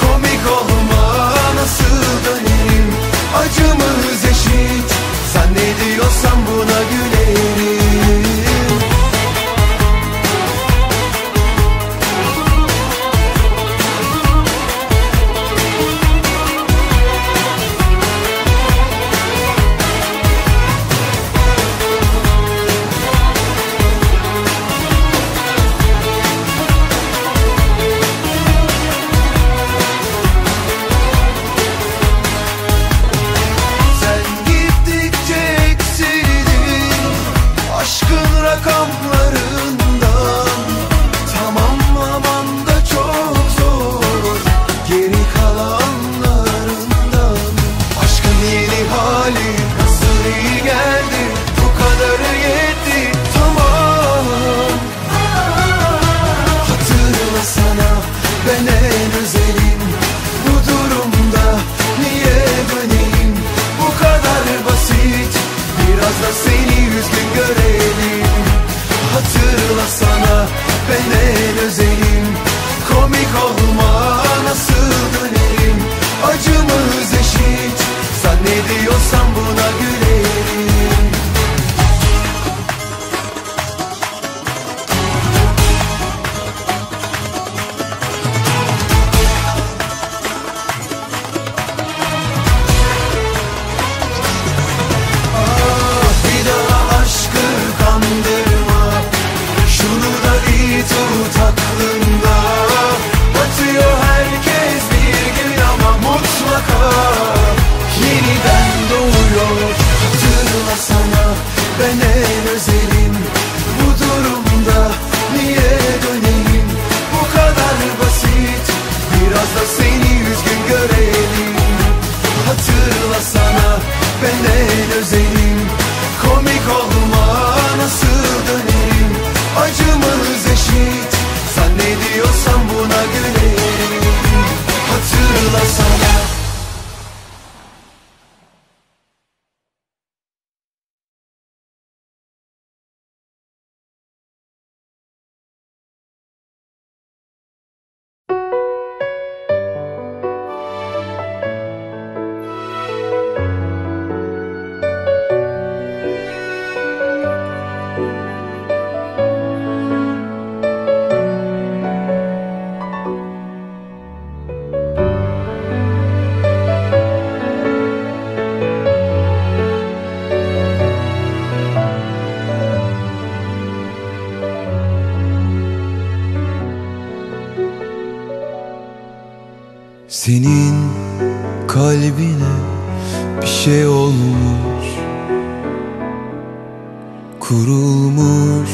Komik olma, nasıl dönerim? Acımız eşit, zannediyorsan buna gülerim. Hatırla sana ben en özelim. Komik olma, nasıl dönerim? Acımız eşit, zannediyorsan buna gülerim. Tut aklında, batıyor herkes bir da seni üzgün görelim. Hatırla sana benden özelim. Komik olma nasıl dönelim. Acımız eşit, zannediyorsan buna gülelim. Hatırla sana. Senin kalbine bir şey olmuş, kurulmuş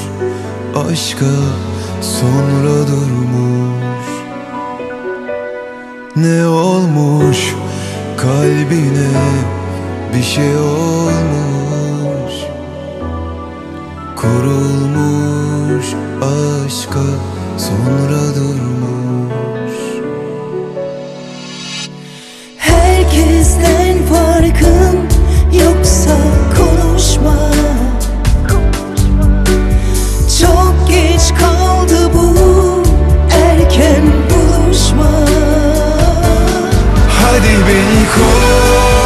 aşka sonra durmuş. Ne olmuş kalbine bir şey olmuş, kurulmuş aşka sonra durmuş. Farkın yoksa konuşma. Çok geç kaldı bu erken buluşma. Hadi beni kov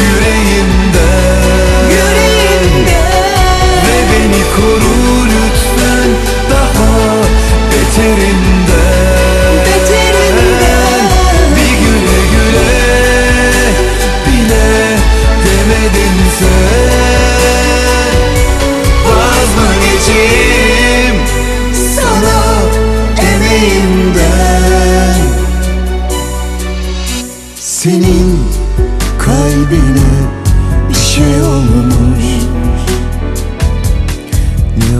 yüreğimden, yüreğimden. Ve beni koru lütfen daha beterinden. Vazgeçeyim sana emeğimden. Senin kalbine bir şey olmuş, ne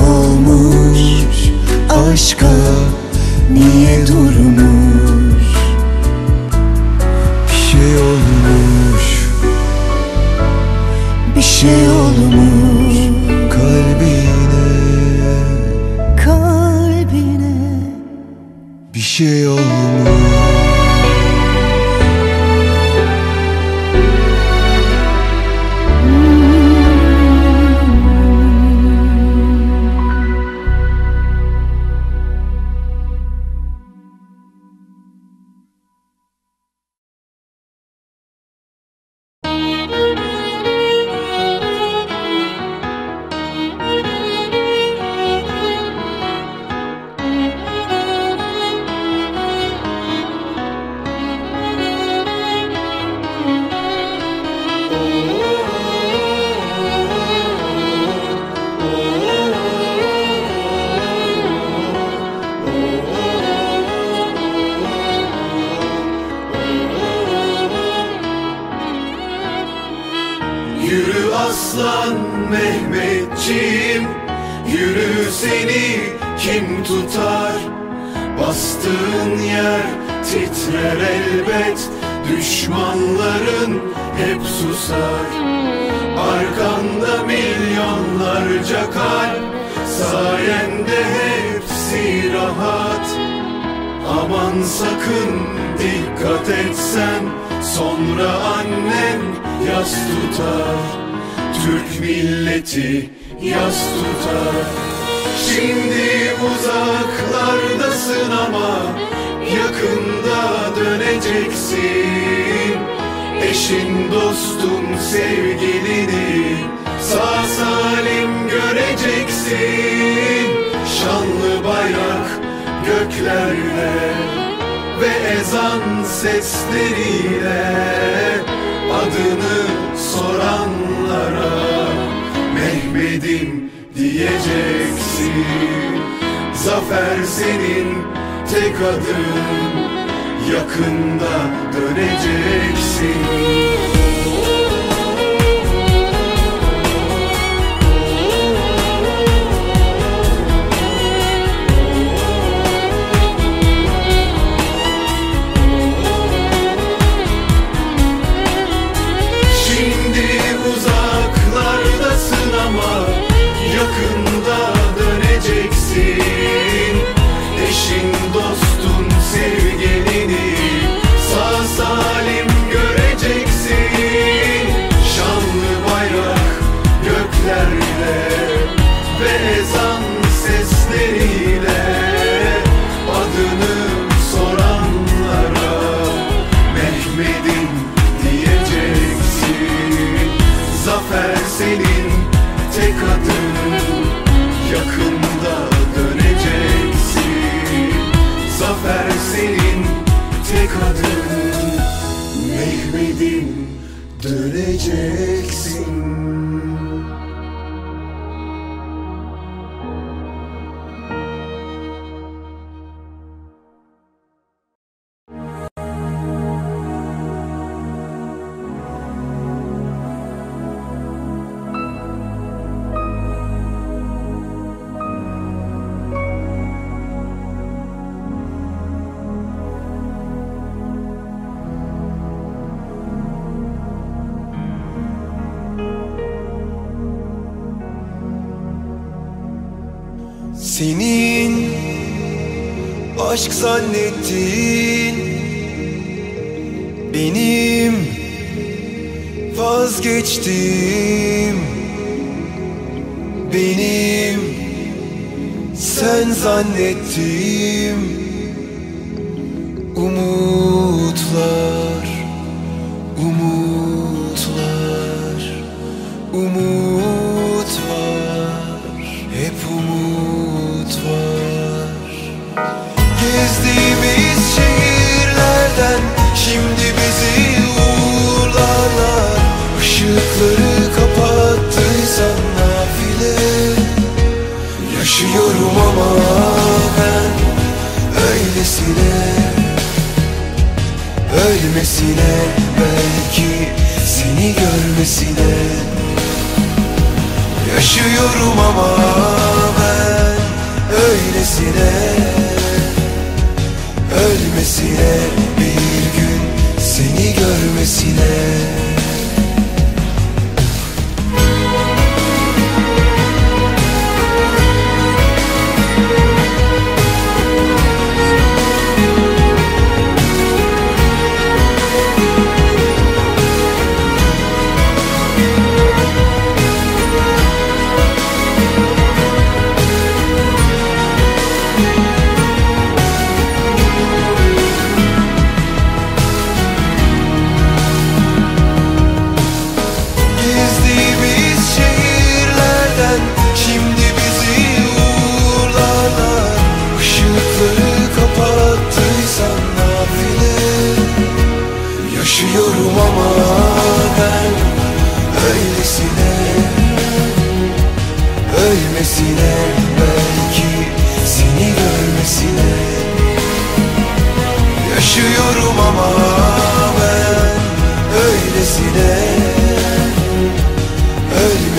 olmuş aşka niye durmuş? Hasan Mehmetçiğim, yürü seni kim tutar? Bastığın yer titrer elbet, düşmanların hep susar. Arkanda milyonlarca kalp, sayende hepsi rahat. Aman sakın dikkat etsen, sonra annen yas tutar. Türk milleti yas tutar. Şimdi uzaklardasın ama yakında döneceksin. Eşin, dostun, sevgilini sağ salim göreceksin. Şanlı bayrak göklerde ve ezan sesleriyle adını soranlara Mehmet'im diyeceksin. Zafer senin tek adın, yakında döneceksin. Senin aşk zannettiğin benim vazgeçtiğim, benim sen zannettiğim umutlar, umutlar, umut var, hep umut. Gezdiğimiz şehirlerden şimdi bizi uğurlarlar. Işıkları kapattıysan nafile yaşıyorum ama ben öylesine, ölmesine, belki seni görmesine. Yaşıyorum ama ben öylesine, ölmesine, bir gün seni görmesine. Ölmesine,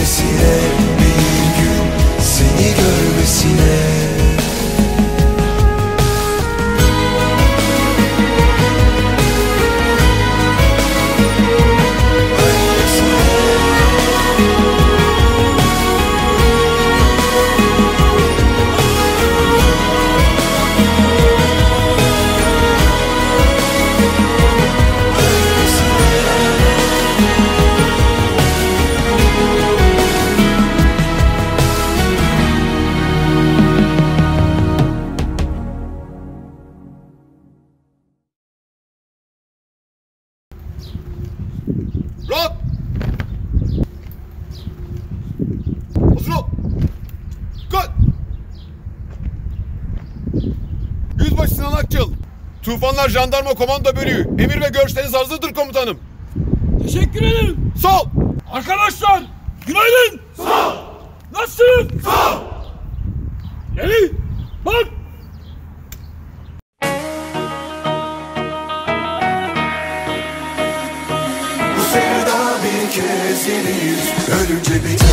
Tufanlar Jandarma Komando Bölüğü. Emir ve görüşleriniz hazırdır komutanım. Teşekkür ederim. Sağ ol. Arkadaşlar günaydın. Sağ ol. Nasılsınız? Sağ ol. Yeni bak. Bu sevda bir kez yeniyiz. Ölünce biter.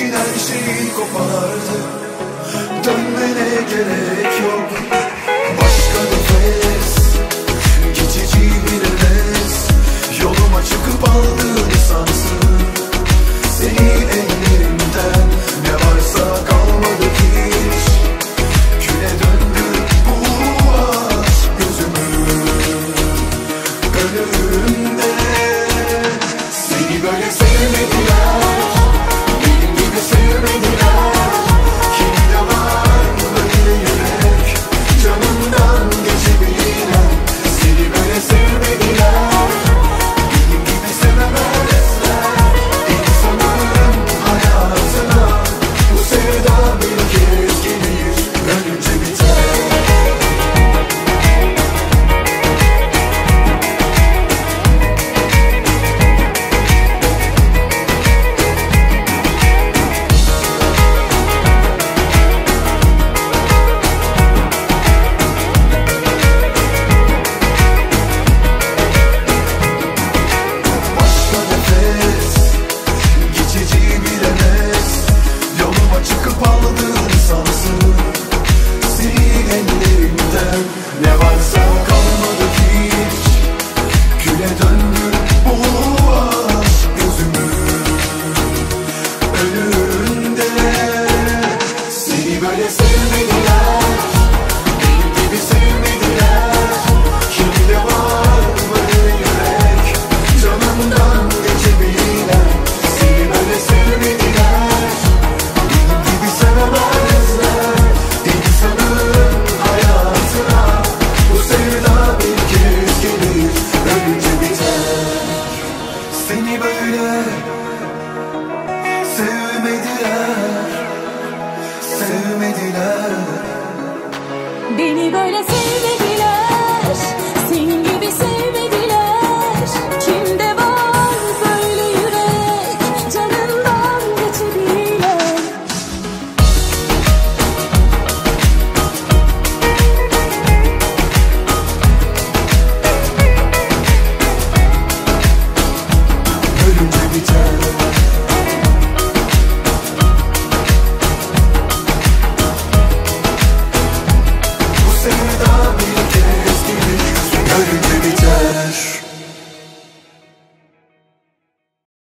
Her şeyi kopardı. Dönmene gerek yok.